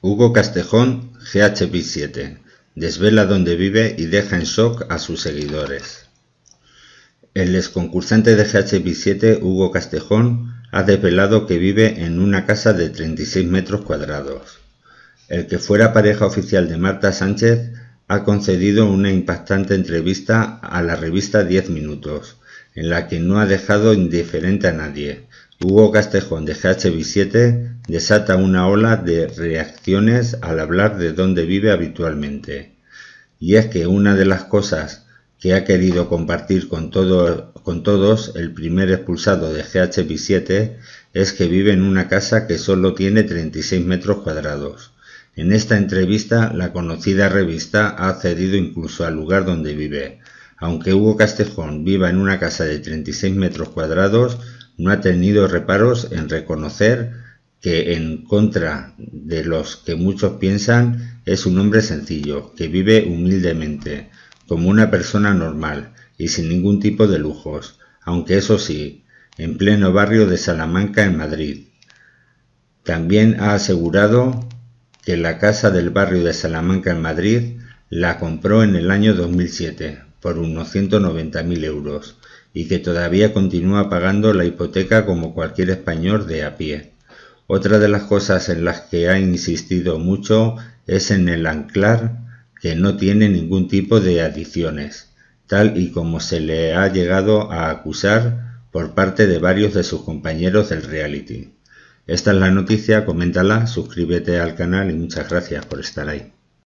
Hugo Castejón, GH VIP 7, desvela dónde vive y deja en shock a sus seguidores. El exconcursante de GH VIP 7, Hugo Castejón, ha desvelado que vive en una casa de 36 metros cuadrados. El que fuera pareja oficial de Marta Sánchez ha concedido una impactante entrevista a la revista 10 Minutos, en la que no ha dejado indiferente a nadie. Hugo Castejón de GH VIP 7 desata una ola de reacciones al hablar de dónde vive habitualmente. Y es que una de las cosas que ha querido compartir con todos el primer expulsado de GH VIP 7 es que vive en una casa que solo tiene 36 metros cuadrados. En esta entrevista, la conocida revista ha accedido incluso al lugar donde vive. Aunque Hugo Castejón viva en una casa de 36 metros cuadrados, no ha tenido reparos en reconocer que, en contra de los que muchos piensan, es un hombre sencillo, que vive humildemente, como una persona normal y sin ningún tipo de lujos, aunque eso sí, en pleno barrio de Salamanca, en Madrid. También ha asegurado que la casa del barrio de Salamanca en Madrid la compró en el año 2007 por unos 190.000 euros y que todavía continúa pagando la hipoteca como cualquier español de a pie. Otra de las cosas en las que ha insistido mucho es en el anclar que no tiene ningún tipo de adicciones, tal y como se le ha llegado a acusar por parte de varios de sus compañeros del reality. Esta es la noticia, coméntala, suscríbete al canal y muchas gracias por estar ahí.